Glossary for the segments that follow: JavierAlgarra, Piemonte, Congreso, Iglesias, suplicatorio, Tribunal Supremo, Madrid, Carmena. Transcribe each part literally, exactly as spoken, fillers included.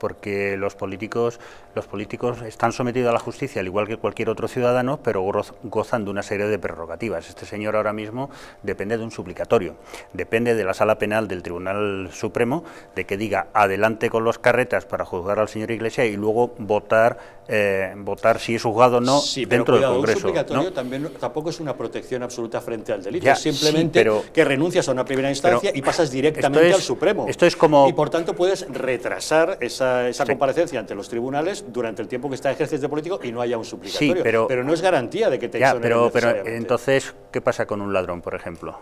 porque los políticos, los políticos están sometidos a la justicia al igual que cualquier otro ciudadano, pero gozan de una serie de prerrogativas. Este señor ahora mismo depende de un suplicatorio, depende de la sala penal del Tribunal Supremo, de que diga adelante con los carretas para juzgar al señor Iglesias y luego votar, eh, votar si es juzgado o no, sí, dentro cuidado, del Congreso. Un suplicatorio, ¿no?, también, tampoco es una protección absoluta frente al delito, ya, es simplemente sí, pero, que renuncias a una primera instancia pero, y pasas directamente es, al Supremo. Esto es como... Y por tanto puedes retrasar esa, esa sí. comparecencia ante los tribunales durante el tiempo que está ejerciendo de político y no haya un suplicatorio. Sí, pero, pero no es garantía de que te exoneren pero, pero entonces, ¿qué pasa con un ladrón, por ejemplo?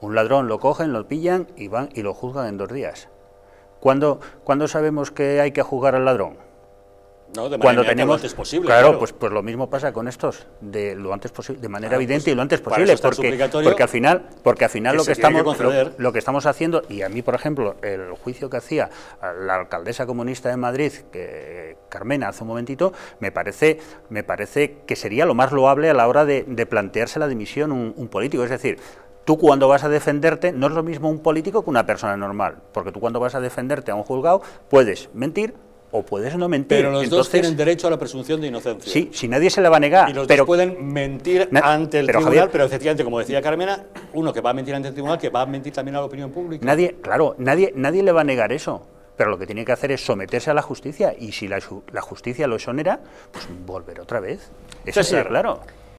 Un ladrón lo cogen, lo pillan y van y lo juzgan en dos días. ¿Cuándo, ¿cuándo sabemos que hay que juzgar al ladrón? No, de manera cuando tenemos, lo antes posible. Claro, claro. Pues, pues lo mismo pasa con estos, de lo antes posible, de manera claro, evidente pues, y lo antes posible, porque, porque al final, porque al final lo que estamos, que lo, lo que estamos haciendo, y a mí, por ejemplo, el juicio que hacía la alcaldesa comunista de Madrid, que, Carmena, hace un momentito, me parece, me parece que sería lo más loable a la hora de, de plantearse la dimisión un, un político, es decir, tú cuando vas a defenderte, no es lo mismo un político que una persona normal, porque tú cuando vas a defenderte a un juzgado, puedes mentir o puedes no mentir. Pero los Entonces, dos tienen derecho a la presunción de inocencia. Sí, si nadie se la va a negar. Y los pero, dos pueden mentir na, ante el pero, tribunal, Javier, pero efectivamente, como decía Carmena, uno que va a mentir ante el tribunal, que va a mentir también a la opinión pública. Nadie, claro, nadie, nadie le va a negar eso. Pero lo que tiene que hacer es someterse a la justicia, y si la, la justicia lo exonera, pues volver otra vez. Eso es claro.